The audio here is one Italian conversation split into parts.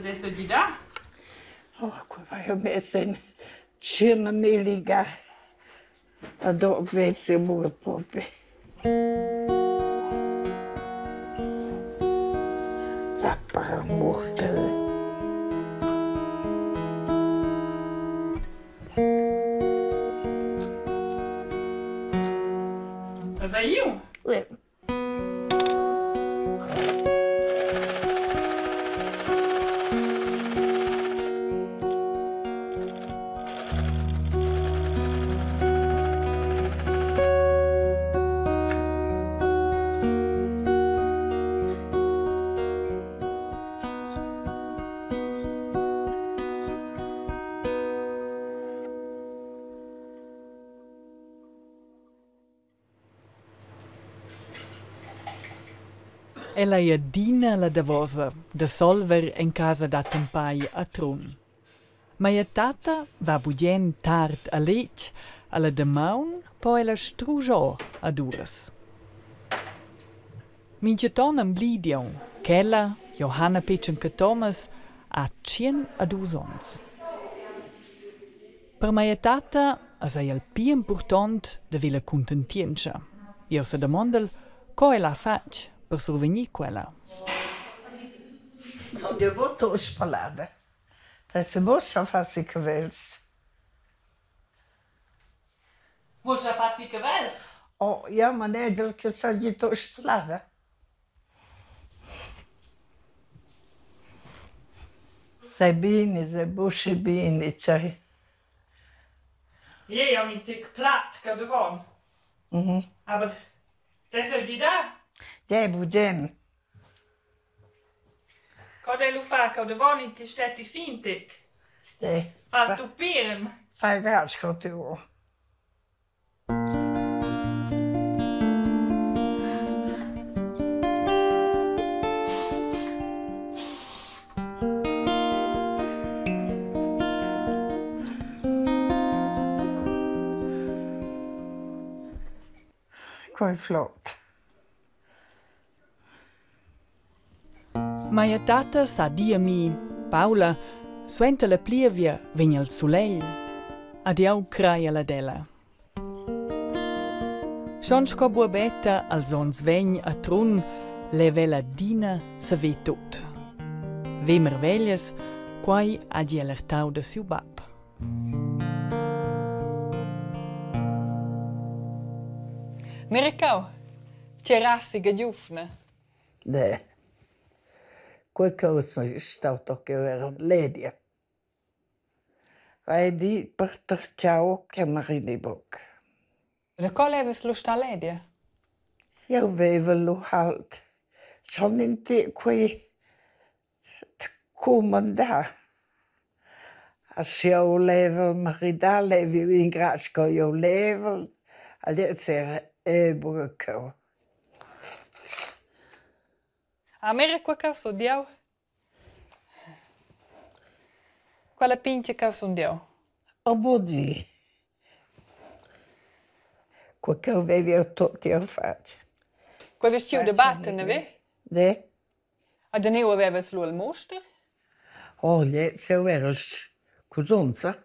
adesso gli dà? Oh, qua io ho messo in cena meliga, ho messo in muro proprio. Zappara mortale. Saiu? É. Ella è Dina la davosa, da solver in casa da tempai a Trun. Ma è tata, va budien tard a lec, alla demaun, poi la strugiò a duras. Mingeton amblidion, ch'ella, Johanna Petschen-Cathomas, ha 102 ans. Per mia tata, assai al più important de vela contentienza. Io se domandel, co ella fac? Per sorvenire quella. Sono di voto spalata. Se vuoi farsi i capelli. Vuoi farsi i capelli? Oh, io mi chiedo che sono di voto spalata. Sei bene, sei buono bene, sai. Io ho un tic plat che devo. Ma adesso gli dà? Ja, budem. Cosa lo fa? Cosa vuoi che stai sentendo? Fa tu film. Fa grazie con te. Come flott. Ma mia tata sa dirmi, Paula, suente la plievia, vegna al soleil, ad io crai la della. Scionsco buabetta, al sons vegn a Trun, leve la Dina se ve tot. Vemer veglias, quai adi alertau da siu bab. Miricau, c'è rassiga giufna? De. Qualcosa è stato che era l'edia. E di per terciao che marini bocca. Da quale avevi lo sta l'edia? Io avevo lo halt. Sono in te qui comandà. Se io levo marità, levo in grazia, io levo. Adesso era ebocca. A me era qualcosa di Dio? Quale pinta cosa di Dio? A Bodì. Qualcosa vedi a tutti a faccia. Qual vestito da battere, vedi? De? A Danilo aveva solo il mostro? Oh, lei se aveva il cosonza.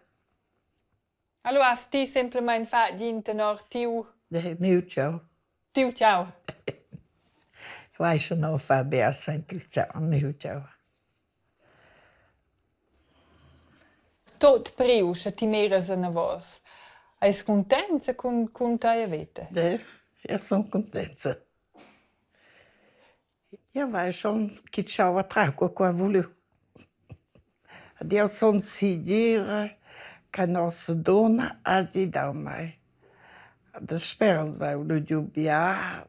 Allora, sti sempre mai fatto in tenor tiu? De, mio ciao. Tiu ciao. Vai se non fa bene sempre ciao, mio ciao. Tot priu se ti meras a navos. Hai contenta con te avete? Io sono contenta. Io vai schon che ciao a traco qua volevo. Io sono si dire che nostra donna ha di da mai. Da speranza vai lo giubbia.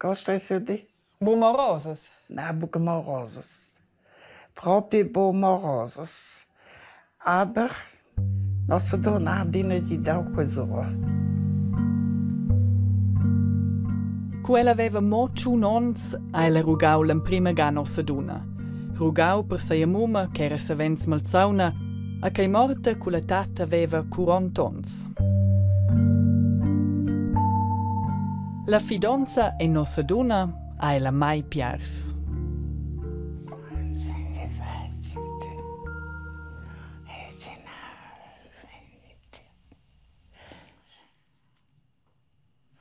Cosa è successo? Bomorosas. No, bomorosas. Proprio bomorosas. Aber nostra donna non ci dà qualcosa. Quella aveva molto nonz e la rugau l'imprima che nostra donna. Rugau per sua mamma, che era savens malzauna, e che è morta con la tata aveva 40 anni. La fidanza è nostra donna e la mai piars.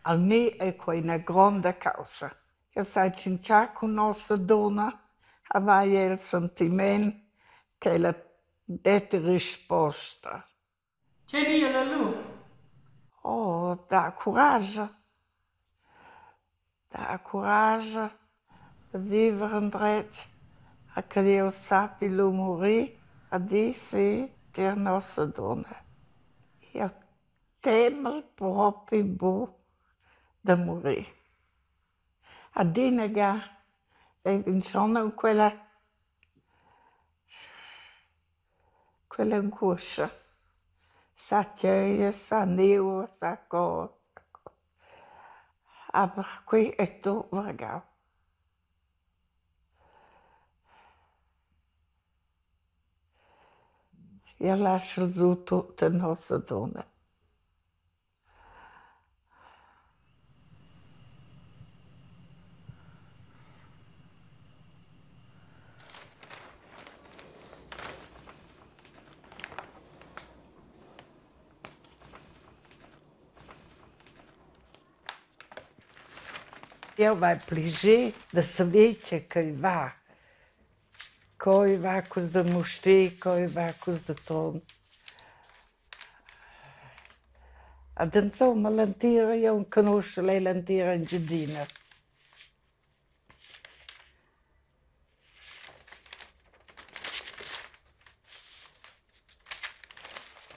al me ecco una grande causa. Che sai, cincia con nostra donna, aveva il sentimento che la dette risposta. C'è Dio la luce? Oh, da coraggio. Da coraggio di vivere in dritto, a che Dio sappia lo morire, a dire sì, la nostra donna. Io temo proprio boh da morire. A Dinega è in quella angoscia, sa gioia, sa neo, sa cosa. Ma qui è tutto vergao. Io lascio giù tutte le nostre donne. Io ho piacere di sapere che va, che va con le mostre, che va con le tronche. E insomma, l'antira, io non conosco l'antira in giardino.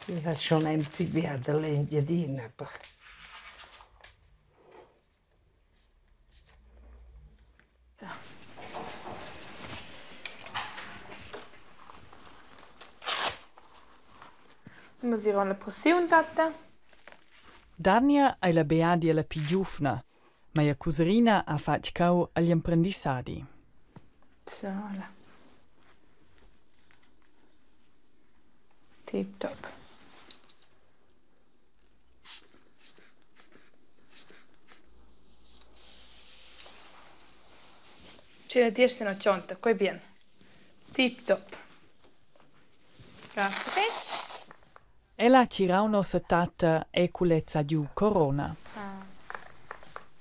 Io sono impiegata in giardino. Ma si rende pressionata? Darnia è la beadia la più giovane, ma la cuserina ha fatto agli imprendissati. Sola. Tip top. C'è da dirsi una cionta, qui bene. Tip top. Grazie. Ella c'era una settata e culezza di corona.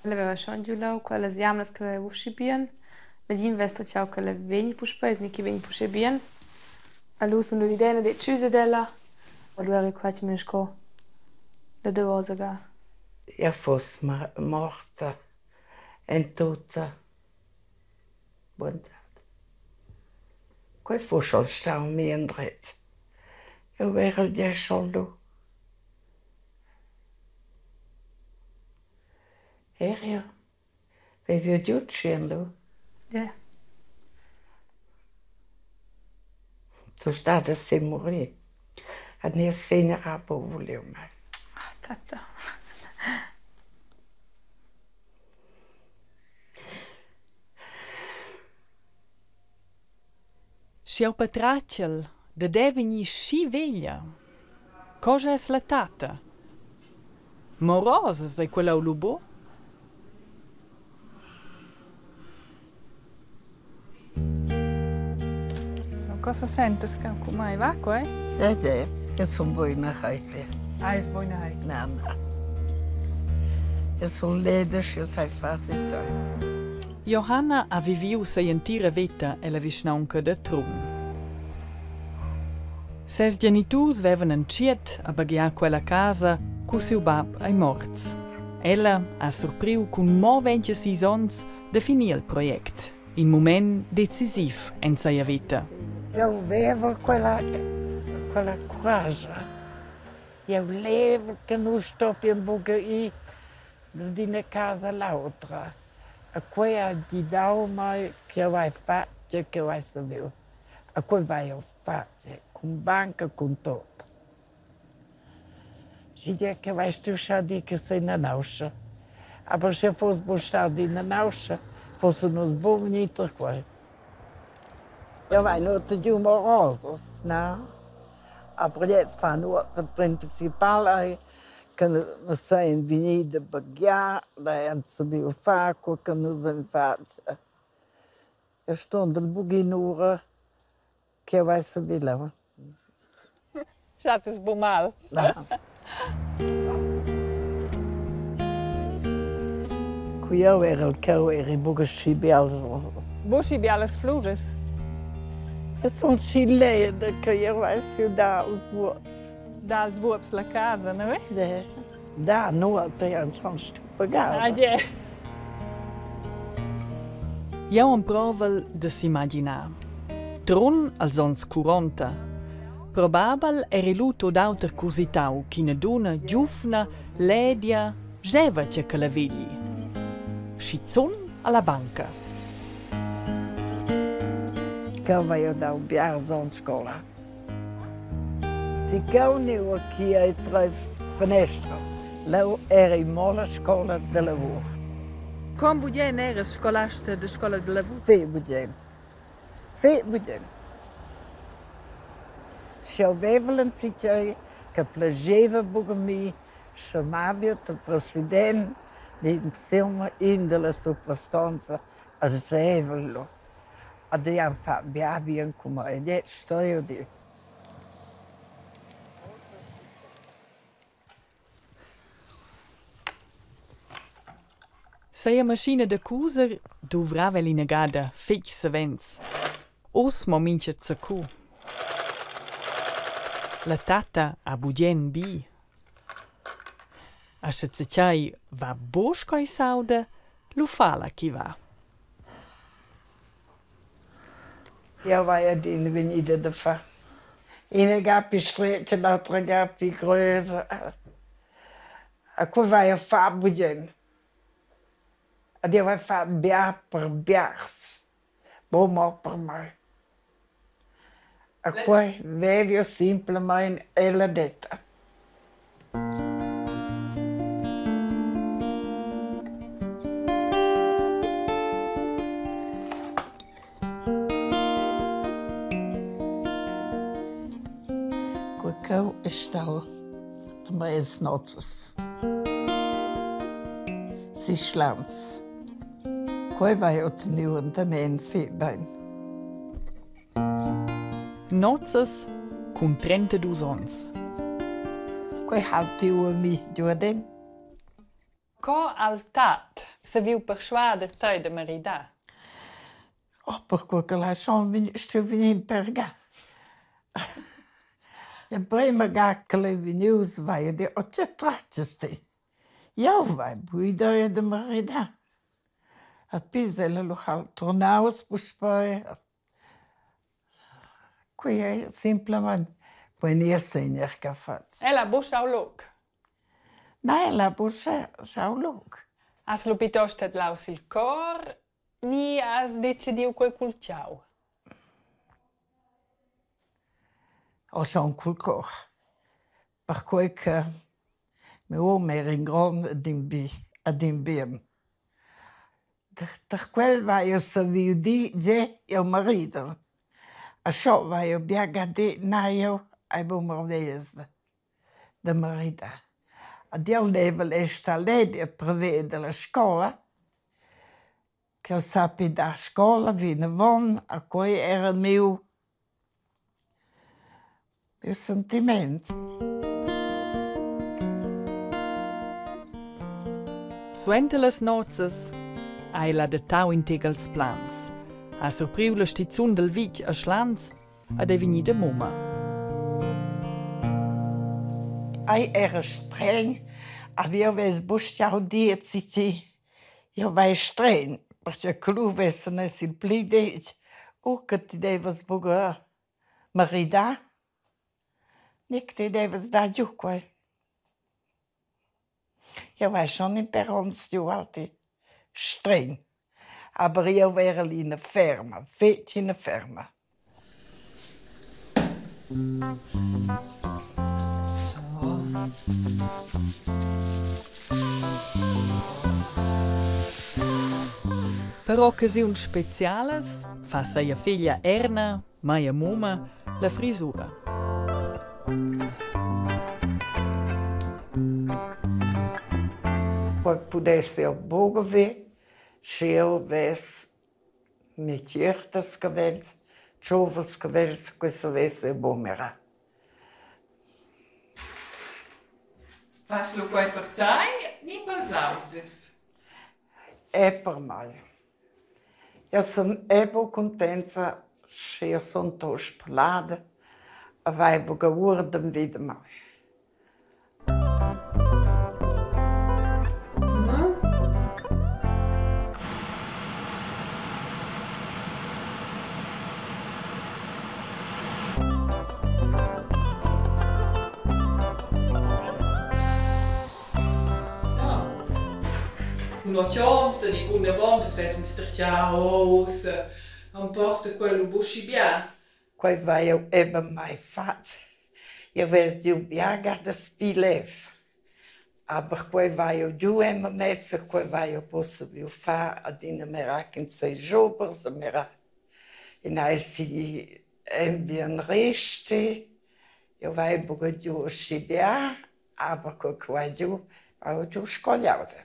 L'aveva già giù, quella siamo che le usci bene, la investe ciao che le veni puspesi, che veni pusce bene. Allora sono l'idea di chiuse della, allora ricordi mi sco, la devosa ga. Io fossi morta, in tutta, bontà. Quei fossi al stare mi in dritto. Eu era il 10 soldi. Era io. Avevo 10 soldi. Yeah. Sono stata se morire. E non se ne rapo volevo mai. Ah, tata. Siamo patracciali. De deveni si veglia. Cosa è slatata? Morosa sei quella o lubo? Cosa sento scanco mai vacco, eh? Io sono buona haite. Ah, è buona haite? No. Io sono ledes, io sai facile. Johanna ha viviu sei intera vita e la visnaunca de Trun. Ses genitus vevan anciet a baghiar quella casa cu seu bab ai morts. Ella ha surpriu cun mo 26 ans de finir il project, in moment decisiv en saia vita. Io avevo quella coraggio. Io levo che non sto più in bucchi di una casa all'altra. E quella di Dauma che vai fatto, che vai saputo. E quella vai fatto. Con banca, con tutto. Si dice che vai a dire che sei una nausea. Ma se fosse bussata in una nausea, fosse uno sbognato qua. Io vengo di moroso, no? Ma adesso fanno il principale che non sei venuto a baggiare, non sappiamo fare quello che non si fa. Io sto nel buchinore che vai a sapere. Schatz, es war mal. cuiu era il cau era i bugasci bialzo. Bugasci bialas flores. E sono chile da cuiu a ciudad os buas. Dals buas la casa, não é? É. Da no até um chance de pagar. Ah, é. Eu am proval de s'imagina. Trun als ons 40. Probabil era luto d'auter cusitau, china duna, giufna, ledia, geva ce che la vegli. Scizzun alla banca. Cava io da un biarzo in scola. Si cauniu a chi ha i tre finestre. Leu era in mola scola de lavoro. Come budien era scolasta de scola de lavoro? Sì, budien. Sì, budien. Schovevelen si c'è, che plageva bugami, chamavio il presidente di insieme in della sopprastanza a Gevello. Abbiamo fatto biabien come adesso storia di. Se la macchina da cuser dovrà velinegada, fix vents. Osmo mince zacu. La tata a budien bi. A se c'hai va bosco ai sauda, lo fala chi va. Io vai ad invenire da fa. Una gapi stretta, l'altra gapi grossa. A cui vai a fa budien? Io vai a fare biar per biars, bomba per me. A cui vedo semplicemente ella detta. Quel è stato per me è snozzes. Si schlanz. Poi vai a ottenere un feedback. Nozes con 32 ons. Poi halti uomini giovani. Co altat se viu persuader te de marida? Oh, perché la sono sto venendo per ga. E prima ga che le news vai de ottetracesti. Io vai buida de marida. A Pisa la local tornava spostare. Qui è semplicemente buonissimo in caffè. E la bocca al loc? No, la bocca al loc. As lo piuttosto laus il cor, ni as decidiu quel culciau? Ho son col cor. Per cui che mio uomo era in grande ad imbirne. Per quel vai a servire di il marito. A ciò vai a biagare naio ai bombardieri del marito. A Dio level è stata prevede la scuola, che sapeva da scuola venivano a cui era il mio sentimento. Suente las nozes, hai la dettau integals plans. Ha surpriu la stizzun del vich a Schlanz ad evini de mumma. Hai era streng, avio ves busciau diet siti. Io vai streng, perché clu vesene sil plidet, o che ti devas buga marida, nik ti devas da giuque. Io vai schon in perons giualti. Streng, aber io ero lì in ferma, feci in ferma. Per occasioni speciali, fa sua figlia Erna, mia mamma, la frisura. Quando pudesse a Bogovi, eu vesse meter os cabelos, chover os cabelos, que se vesse bombeira. Faz-lhe o que é para ti, nem para os outros. è per me. Io sono molto contenta che io sono tornata e avevo guardato di me. Notte, di quando volta si è stricciato, non porta quello busci bia. Quei vai io ebbe mai fatto. Io vedo di ubiaga da spilev. Aber quei vai io giù e mezzo, quei vai io posso più fare ad in meracchi in sei giorni, se mera in aesi ambien resti. Io vai buco giù usci bia, aber quei giù, io giù scogliato.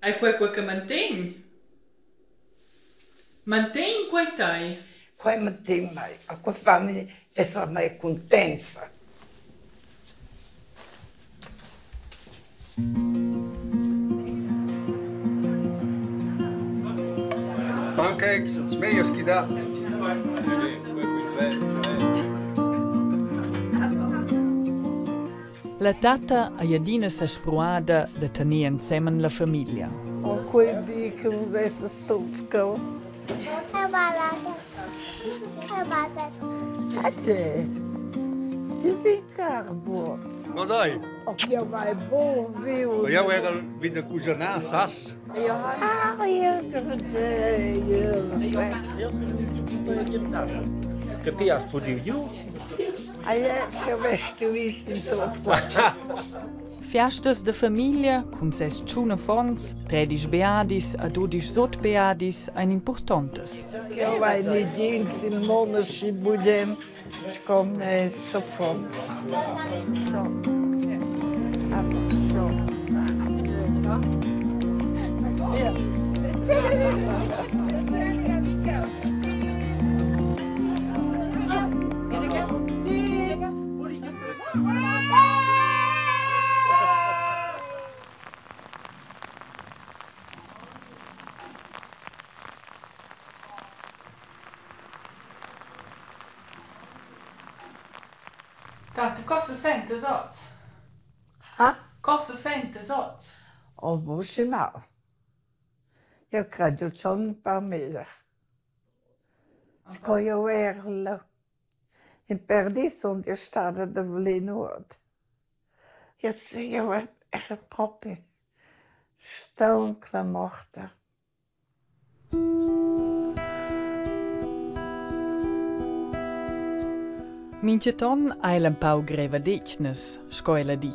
Hai quel che mantieni? Mantieni quei tai? Quei mantieni mai, a quei fammi essere mai contenta. Pancakes, smeglio schidato. La tata ha jadines espruada da tenere insieme la famiglia. Ho quei bicchi che si stuzzicano. E ballata. E ballata. Cazzo. Ti sei carbo. Ma dai. Ho chiamato il buon vino. Io ero vita cucinata, sass. Ah, io credo. Che ti ha spudivio? Festes de famiglia, con 6 fonds, 13 beadis e 12 sotbeadis, ein importantes. Io vado in dienst in monaci budem, come so fonds. Tata, cosa sente oggi? Cosa sente oggi? Oh, molto male. Io credo che non parmi. Quando io ero in perdizione, io stavo da Vlenord. Io ero proprio stonca morta. Minceton ha un po' greve dicnes, scuola di.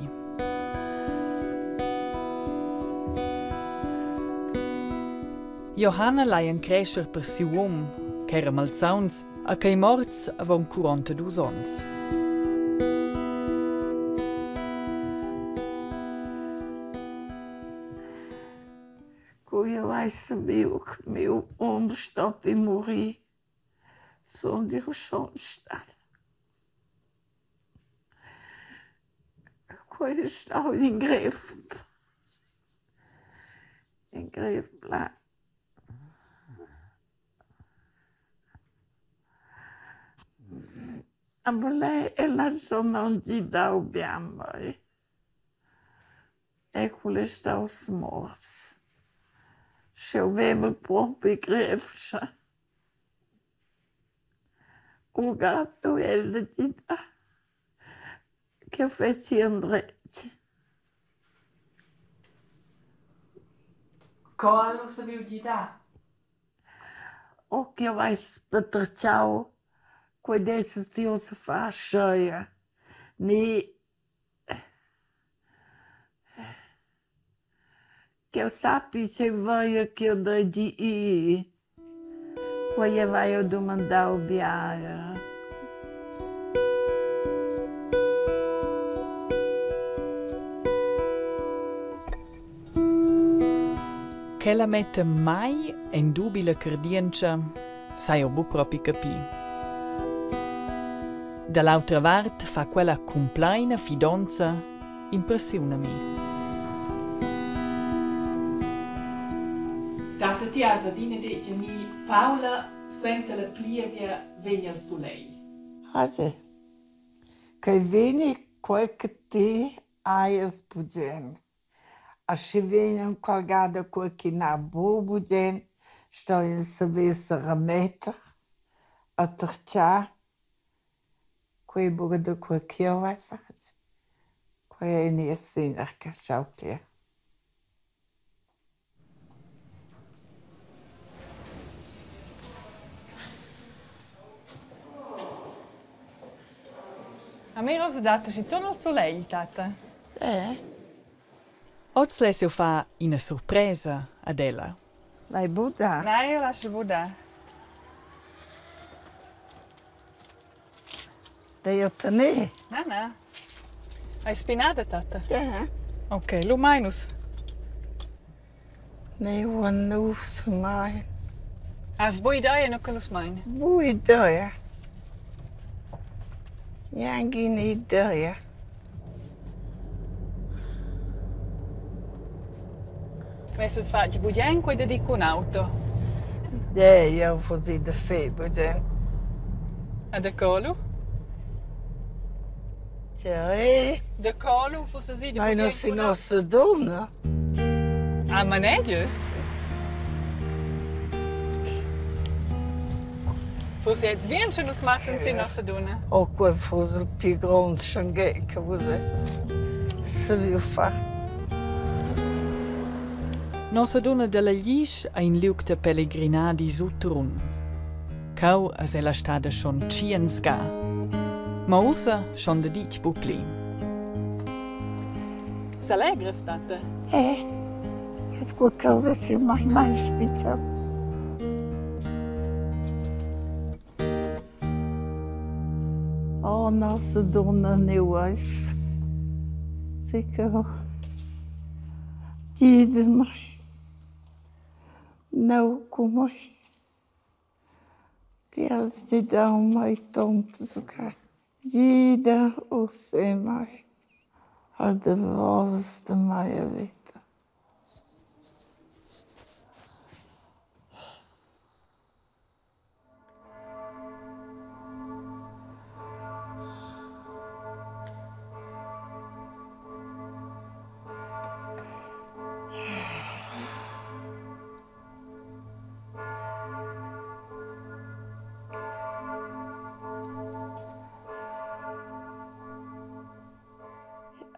Johanna ha un crescer per si uom, che era malzauns, e che i morts avon 42 anni. Come weiss mio, che mio uom stop e morì, sono di Ruschonstadt. Poi stavo in greff. In greff là. Ma lei è la zona di Daubiamo. Ecco le stavo smorti. Se avevo il proprio greff. Ho gato e le dita. Che feci andretti. Cosa lo sapevi di da? O che vai spatrciao, quei desi stio se fa scioia. Ni... Che sapi se vai che da di i. Quei vai a domandare biara. Che la mette mai in dubbio la credenza, sai obu proprio capire. Dall'altra parte fa quella complina fidanza impressionami. Data ti as adine dice mi Paula sente la plievia venial su lei. Ase. Che veni quel che ti hai asbugen. A se veniam colgada quel che na bo bugen, sto in servizio remetter, a tercia, quei bodo quel che ho fatto. Quei ne sinna che sciautia. A me rosa data ci sono al soleil, tata. Oggi lei si fa una sorpresa ad ella. Lei buda? No, io lascio buda. Devi ottenere? No, no. Hai spinata, tata? Sì. Ok, lo minus. Ne vanno su mai. As buidaia non che lo smine? Buidaia. Neanche un'idea. Questo si fa bugian quando dico un'auto? Io così da fare bugian. E da colo? Cioè? Da colo forse si da bugian? Ma non si nostra donna. A maneggios? Forse jetzt wir schon uns machen sie noch so tun. Auch gut, Frosel, Pigrund, schon geht, Kruse. Silfa. Nossa Dona della Lisch a in liugte pellegrinadi su Trun. Cau a se la stade schon cienska. Ma usa schon de dich bupli. S'allegra state? Jetzt gut, Kruse, sie macht mein Spitzer. Oh, nossa dona Neuas. Sei que eu. Diz-me. Não como. Deus te dá uma e tantos cá. Dida o sem mais. A de vós de maia vida.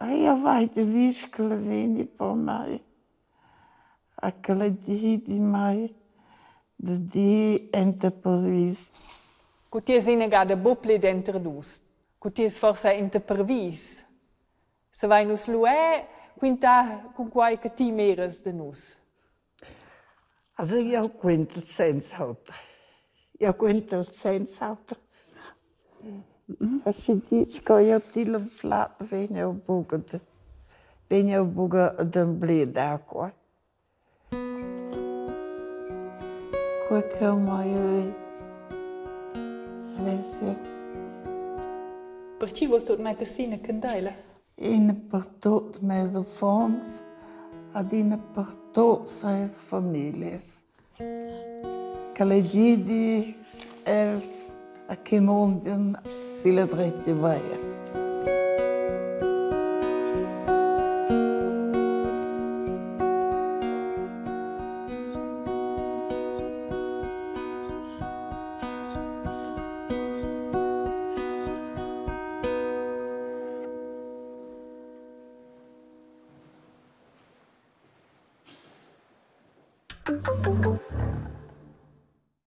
Io vado visco le vene per me, a cladì di me, di interpervis. Cutie sinegade buple dentro dus, cutie forse interpervis. Se vai nus luè, quinta con qualche ti meres de nus. Also io quinto il senso altro. Io quinto il senso altro. Als je dit kan je op die leflaat venen op boeken, venen op boeken dan blijf daar qua. Qua kan maar je lezen. Perciò tot mij te zien kan delen. Een pertot met de fonds, en een pertot zijn families. Kalididi, Els. A che mondo si le dritte vai.